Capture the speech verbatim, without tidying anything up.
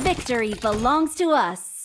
Victory belongs to us.